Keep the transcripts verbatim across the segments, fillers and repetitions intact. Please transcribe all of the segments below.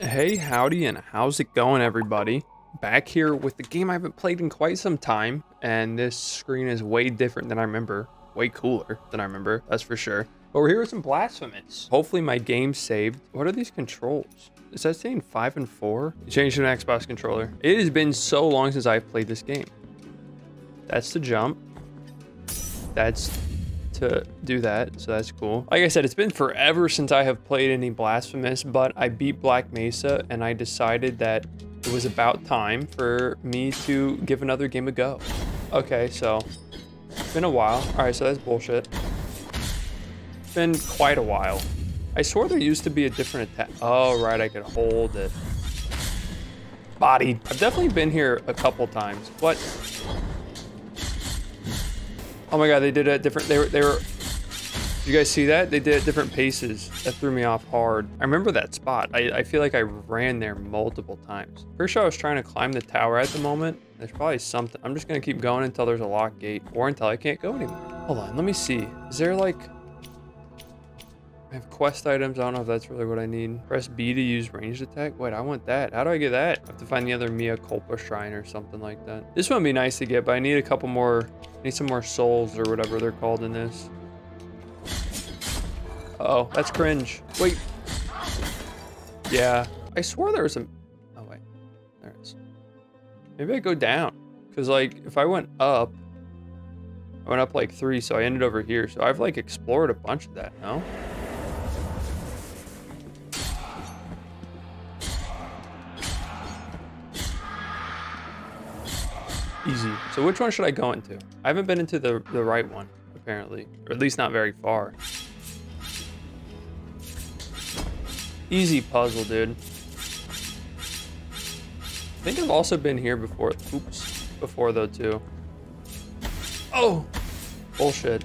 Hey, howdy, and how's it going, everybody? Back here with the game I haven't played in quite some time, and this screen is way different than I remember. Way cooler than I remember, that's for sure. But we're here with some Blasphemous. Hopefully my game saved. What are these controls? Is that saying five and four? Change to an Xbox controller. It has been so long since I've played this game. That's to jump. That's to do that, so that's cool. Like I said, it's been forever since I have played any Blasphemous, but I beat Black Mesa and I decided that it was about time for me to give another game a go. Okay, so it's been a while. All right, so that's bullshit. It's been quite a while. I swore there used to be a different attack. Oh, right, I could hold it. Body. I've definitely been here a couple times. What? Oh my god, they did a different, they were, they were, you guys see that? They did it at different paces. That threw me off hard. I remember that spot. I, I feel like I ran there multiple times. Pretty sure I was trying to climb the tower at the moment. There's probably something. I'm just going to keep going until there's a locked gate or until I can't go anymore. Hold on, let me see. Is there like, I have quest items. I don't know if that's really what I need. Press B to use ranged attack. Wait, I want that. How do I get that? I have to find the other Mia Culpa shrine or something like that. This one would be nice to get, but I need a couple more. Need some more souls or whatever they're called in this. Uh-oh, that's cringe. Wait. Yeah. I swore there was some... Oh, wait. There it is. Maybe I go down. Because, like, if I went up... I went up, like, three, so I ended over here. So I've, like, explored a bunch of that, no? Easy. So which one should I go into? I haven't been into the, the right one, apparently. Or at least not very far. Easy puzzle, dude. I think I've also been here before. Oops. Before, though, too. Oh! Bullshit.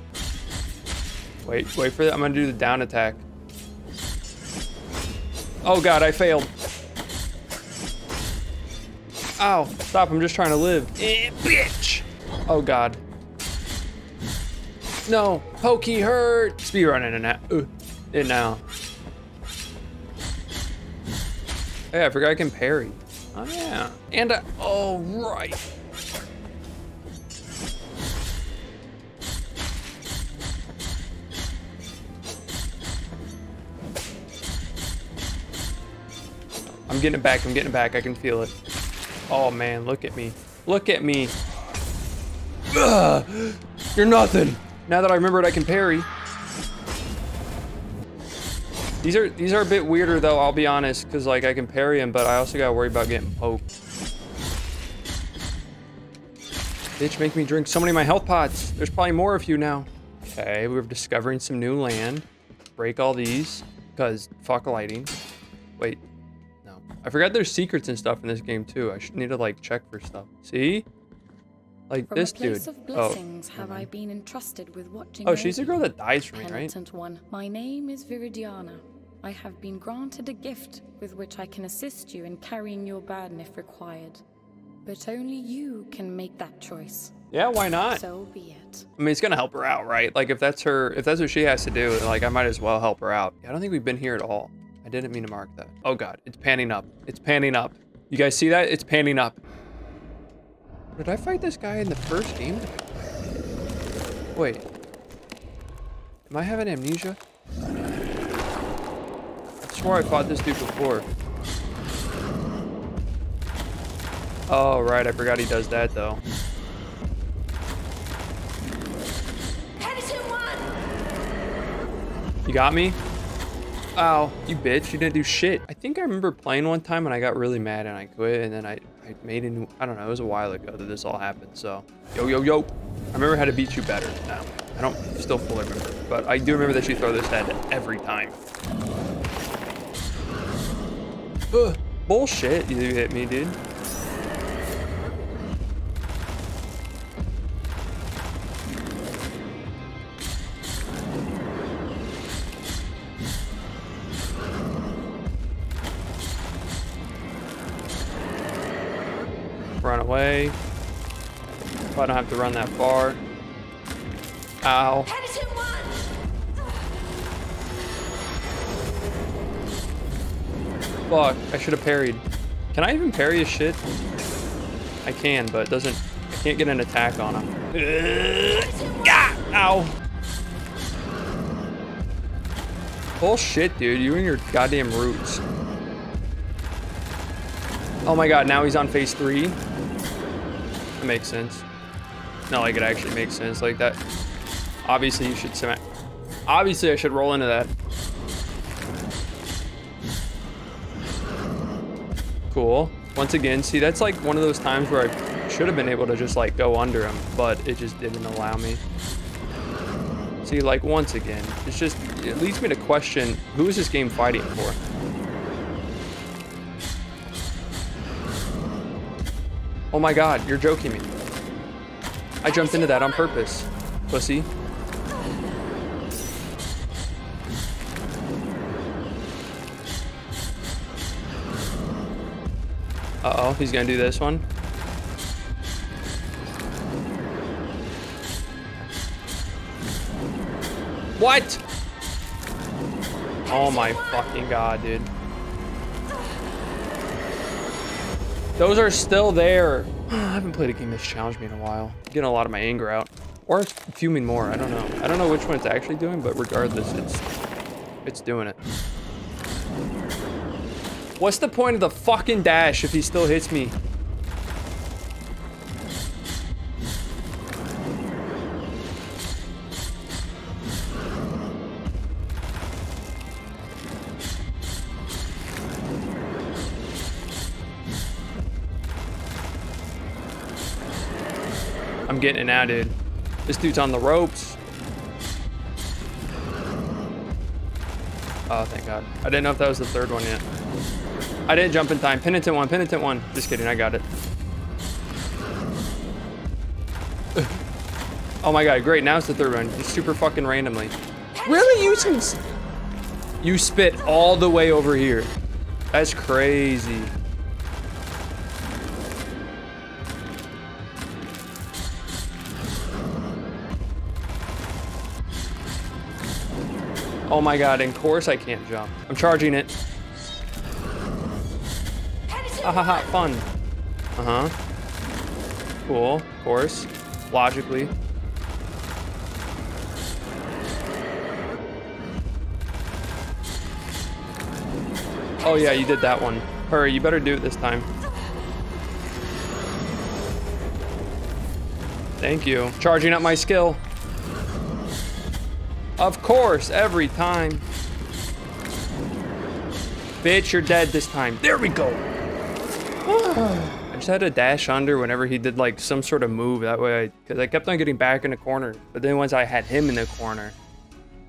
Wait, wait for that. I'm gonna do the down attack. Oh, God, I failed. Ow, stop, I'm just trying to live. Eh, bitch! Oh, God. No, pokey hurt! Speedrunning it now. Ooh, it now. Hey, I forgot I can parry. Oh, yeah. And I, oh, right. I'm getting it back, I'm getting it back, I can feel it. Oh man, look at me. Look at me. Ugh, you're nothing. Now that I remember it, I can parry. These are these are a bit weirder though, I'll be honest, because like I can parry them, but I also gotta worry about getting poked. Bitch, make me drink so many of my health pots. There's probably more of you now. Okay, we're discovering some new land. Break all these, because fuck lighting. Wait. I forgot there's secrets and stuff in this game too. I should need to like check for stuff. See? Like from this a place dude. Of blessings oh. have I been entrusted with watching oh, she's the girl that dies for me, right? One. My name is Viridiana. I have been granted a gift with which I can assist you in carrying your burden if required. But only you can make that choice. Yeah, why not? So be it. I mean, it's gonna help her out, right? Like if that's her, if that's what she has to do, like I might as well help her out. I don't think we've been here at all. I didn't mean to mark that. Oh God, it's panning up. It's panning up. You guys see that? It's panning up. Did I fight this guy in the first game? Wait. Am I having amnesia? I swore I fought this dude before. Oh, right. I forgot he does that though. You got me? Ow, you bitch, you didn't do shit. I think I remember playing one time and I got really mad and I quit and then I, I made a new, I don't know, it was a while ago that this all happened, so. Yo, yo, yo. I remember how to beat you better now. I don't still fully remember, but I do remember that you throw this head every time. Ugh, bullshit, you hit me, dude. Run away. If I don't have to run that far. Ow. Fuck, I should have parried. Can I even parry his shit? I can, but it doesn't... I can't get an attack on him. Uh, God, ow! Bullshit, dude. You and your goddamn roots. Oh my god, now he's on phase three? That makes sense. Not like it actually makes sense like that. Obviously, you should smack... Obviously, I should roll into that. Cool. Once again, see, that's like one of those times where I should have been able to just like go under him, but it just didn't allow me. See, like once again, it's just, it leads me to question, who is this game fighting for? Oh my god, you're joking me. I jumped into that on purpose, pussy. Uh-oh, he's gonna do this one. What? Oh my fucking god, dude. Those are still there. I haven't played a game that's challenged me in a while. I'm getting a lot of my anger out. Or fuming more, I don't know. I don't know which one it's actually doing, but regardless, it's it's doing it. What's the point of the fucking dash if he still hits me? I'm getting it now, dude. This dude's on the ropes. Oh, thank God. I didn't know if that was the third one yet. I didn't jump in time. Penitent one, penitent one. Just kidding, I got it. Oh my god, great. Now it's the third one. It's super fucking randomly. Really? You can... You spit all the way over here. That's crazy. Oh my god, of course I can't jump. I'm charging it. Ahaha, fun. Uh-huh. Cool, of course. Logically. Oh yeah, you did that one. Hurry, you better do it this time. Thank you. Charging up my skill. Of course, every time. Bitch, you're dead this time. There we go. I just had to dash under whenever he did like some sort of move that way, because I, I kept on getting back in the corner, but then once I had him in the corner,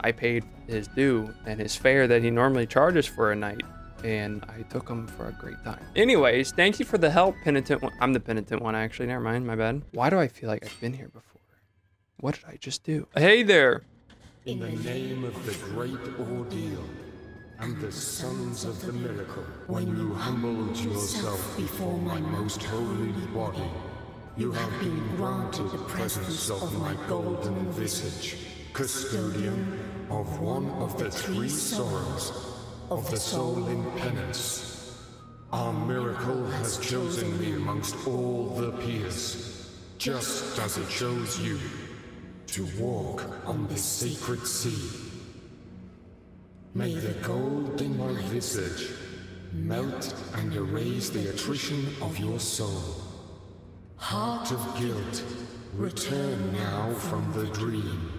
I paid his due and his fare that he normally charges for a night, and I took him for a great time. Anyways, thank you for the help, penitent one. I'm the penitent one, actually. Never mind, my bad. Why do I feel like I've been here before? What did I just do? Hey there. In the name of the great ordeal and the sons of the miracle, when you humbled yourself before my most holy body, you have been granted the presence of my golden visage, custodian of one of the three sorrows of the soul in penance. Our miracle has chosen me amongst all the peers, just as it chose you, to walk on the sacred sea. May the gold in my visage melt and erase the attrition of your soul. Heart of guilt, return now from the dream.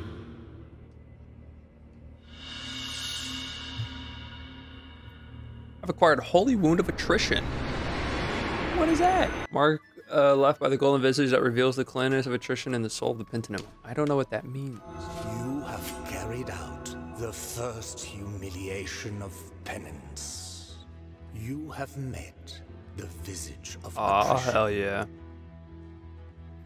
I've acquired Holy Wound of Attrition. What is that? Mark uh, left by the golden visage that reveals the cleanness of attrition in the soul of the penitent. I don't know what that means. You have carried out the first humiliation of penance. You have met the visage of attrition. Oh, hell yeah.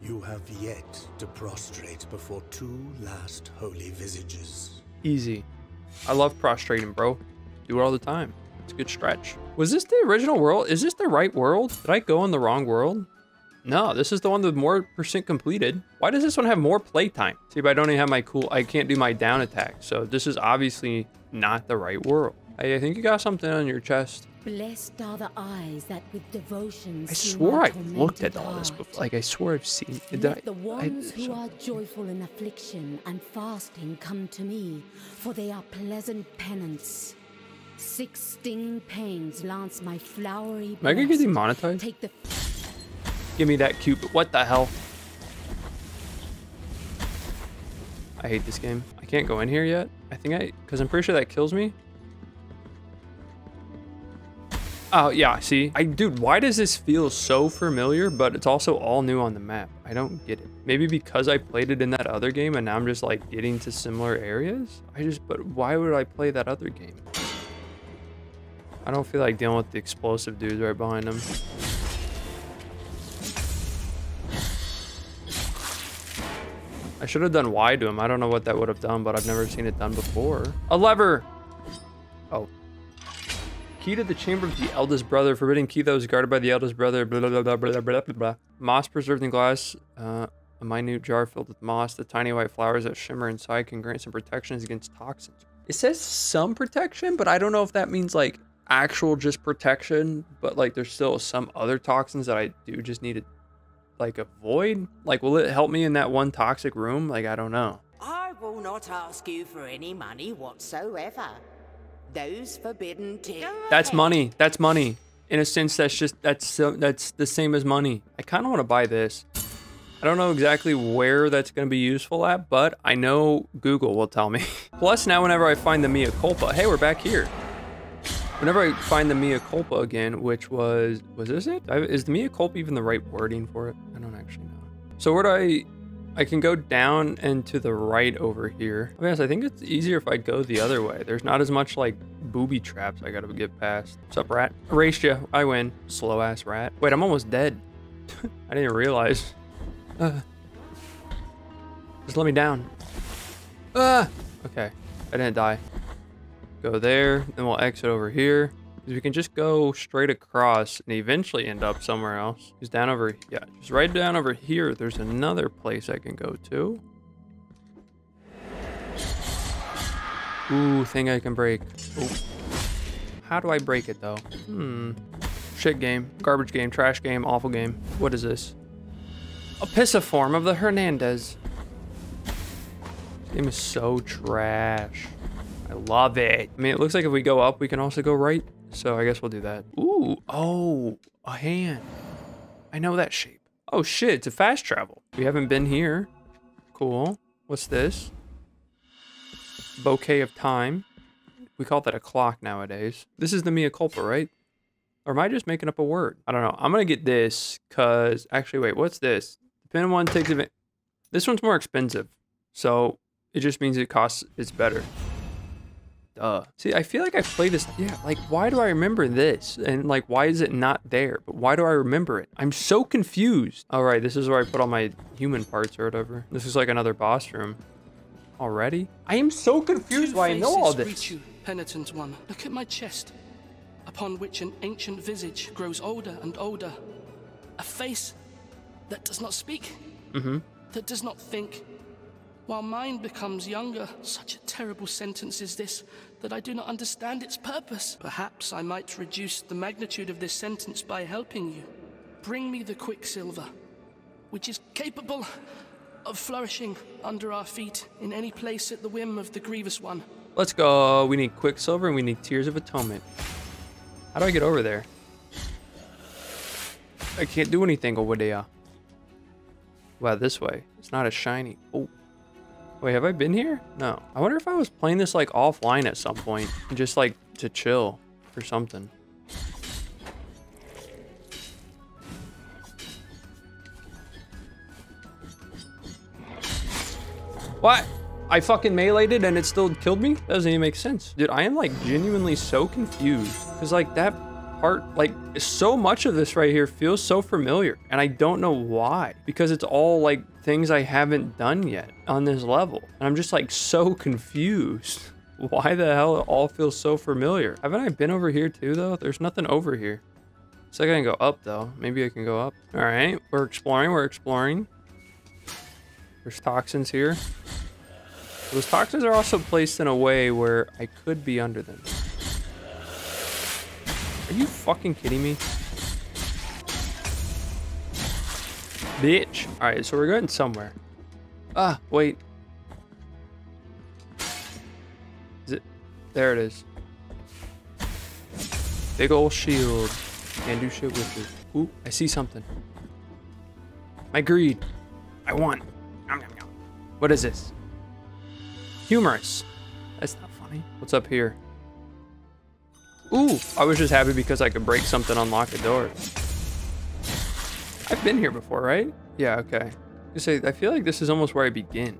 You have yet to prostrate before two last holy visages. Easy. I love prostrating, bro. Do it all the time. It's a good stretch. Was this the original world? Is this the right world? Did I go in the wrong world? No, this is the one with more percent completed. Why does this one have more playtime? See, but I don't even have my cool, I can't do my down attack. So this is obviously not the right world. I think you got something on your chest. Blessed are the eyes that with devotion. I swore I looked at all this before. Like I swore I've seen. Let the ones who are joyful in affliction and fasting come to me, for they are pleasant penance. Six stinging pains lance my flowery. Am I gonna get demonetized? Take the. Give me that cube. What the hell? I hate this game. I can't go in here yet. I think I, because I'm pretty sure that kills me. Oh, yeah, see? I, dude, why does this feel so familiar, but it's also all new on the map? I don't get it. Maybe because I played it in that other game and now I'm just like getting to similar areas? I just, but why would I play that other game? I don't feel like dealing with the explosive dudes right behind them. I should have done Y to him. I don't know what that would have done, but I've never seen it done before. A lever! Oh. Key to the chamber of the eldest brother. Forbidden key that was guarded by the eldest brother. Blah, blah, blah, blah, blah, blah, blah. Moss preserved in glass. Uh, a minute jar filled with moss. The tiny white flowers that shimmer inside can grant some protections against toxins. It says some protection, but I don't know if that means like actual just protection, but like there's still some other toxins that I do just need to like avoid. Like, will it help me in that one toxic room? Like, I don't know. I will not ask you for any money whatsoever. Those forbidden tea. That's money. That's money. In a sense, that's just that's so, that's the same as money. I kind of want to buy this. I don't know exactly where that's going to be useful at, but I know Google will tell me. Plus, now whenever I find the Mia Culpa, hey, we're back here. Whenever I find the Mia Culpa again, which was, was this it? I, is the Mia Culpa even the right wording for it? I don't actually know. So where do I, I can go down and to the right over here. I guess I think it's easier if I go the other way. There's not as much like booby traps I gotta get past. What's up, rat? Erased you, I win. Slow ass rat. Wait, I'm almost dead. I didn't realize. Uh, just let me down. Ah! Okay, I didn't die. Go there, then we'll exit over here. We can just go straight across and eventually end up somewhere else. Just down over, yeah, just right down over here. There's another place I can go to. Ooh, thing I can break. Ooh. How do I break it though? Hmm. Shit game, garbage game, trash game, awful game. What is this? A pisciform of the Hernandez. This game is so trash. I love it. I mean, it looks like if we go up, we can also go right. So I guess we'll do that. Ooh, oh, a hand. I know that shape. Oh shit, it's a fast travel. We haven't been here. Cool. What's this? Bouquet of time. We call that a clock nowadays. This is the Mia Culpa, right? Or am I just making up a word? I don't know. I'm gonna get this because actually, wait, what's this? Pin one takes a. This one's more expensive. So it just means it costs, it's better. Uh, see, I feel like I've played this. Yeah, like, why do I remember this? And like, why is it not there? But why do I remember it? I'm so confused. All right, this is where I put all my human parts or whatever. This is like another boss room already. I am so confused why I know all this. Two faces greet you, penitent one. Look at my chest, upon which an ancient visage grows older and older. A face that does not speak, mm-hmm. that does not think. While mine becomes younger, such a terrible sentence is this, that I do not understand its purpose. Perhaps I might reduce the magnitude of this sentence by helping you. Bring me the quicksilver, which is capable of flourishing under our feet in any place at the whim of the grievous one. Let's go. We need quicksilver and we need tears of atonement. How do I get over there? I can't do anything over there. Wow, this way. It's not as shiny. Oh. Wait, have I been here? No. I wonder if I was playing this like offline at some point, just like to chill or something. What? I fucking melee'd it and it still killed me? That doesn't even make sense. Dude, I am like genuinely so confused because like that part, like so much of this right here feels so familiar and I don't know why, because it's all like things I haven't done yet on this level. And I'm just like so confused. Why the hell it all feels so familiar? Haven't I been over here too though? There's nothing over here. So I can go up though. Maybe I can go up. All right, we're exploring, we're exploring. There's toxins here. Those toxins are also placed in a way where I could be under them. Are you fucking kidding me? Bitch. Alright, so we're going somewhere. Ah, wait. Is it? There it is. Big ol' shield. Can't do shit with it. Ooh, I see something. My greed. I want. What is this? Humorous. That's not funny. What's up here? Ooh, I was just happy because I could break something, unlock a door. I've been here before, right? Yeah, okay. You say, I feel like this is almost where I begin.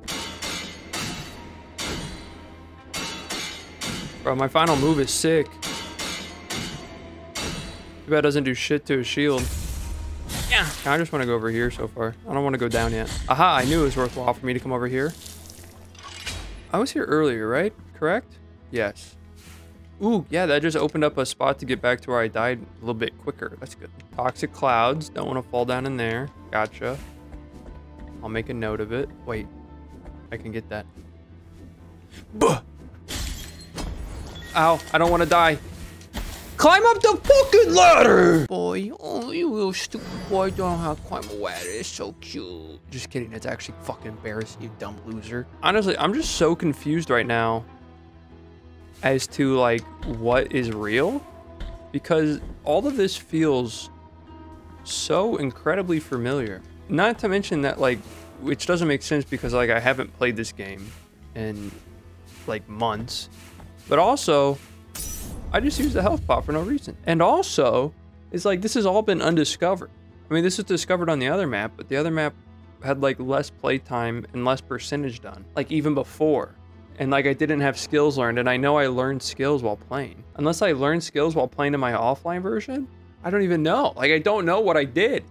Bro, my final move is sick. Too bad it doesn't do shit to his shield. Yeah, I just want to go over here so far. I don't want to go down yet. Aha, I knew it was worthwhile for me to come over here. I was here earlier, right? Correct? Yes. Ooh, yeah, that just opened up a spot to get back to where I died a little bit quicker. That's good. Toxic clouds. Don't want to fall down in there. Gotcha. I'll make a note of it. Wait. I can get that. Buh! Ow, I don't want to die. Climb up the fucking ladder! Boy, oh, you little stupid boy don't know how to climb a ladder. It's so cute. Just kidding. That's actually fucking embarrassing, you dumb loser. Honestly, I'm just so confused right now as to like what is real, because all of this feels so incredibly familiar, not to mention that like, which doesn't make sense because like I haven't played this game in like months, but also I just used the health pot for no reason. And also it's like this has all been undiscovered. I mean, this is discovered on the other map, but the other map had like less playtime and less percentage done, like even before. And like I didn't have skills learned, and I know I learned skills while playing. Unless I learned skills while playing in my offline version, I don't even know. Like I don't know what I did.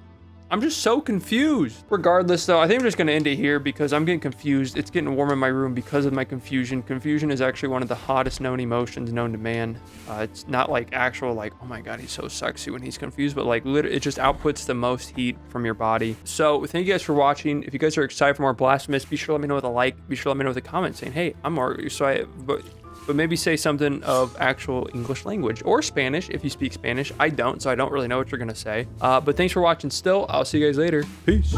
I'm just so confused. Regardless though, I think I'm just gonna end it here because I'm getting confused. It's getting warm in my room because of my confusion. Confusion is actually one of the hottest known emotions known to man. Uh, it's not like actual like, oh my God, he's so sexy when he's confused, but like literally it just outputs the most heat from your body. So thank you guys for watching. If you guys are excited for more Blasphemous, be sure to let me know with a like, be sure to let me know with a comment saying, hey, I'm more, so I, but, but maybe say something of actual English language or Spanish if you speak Spanish. I don't, so I don't really know what you're gonna say. Uh, but thanks for watching still. I'll see you guys later. Peace.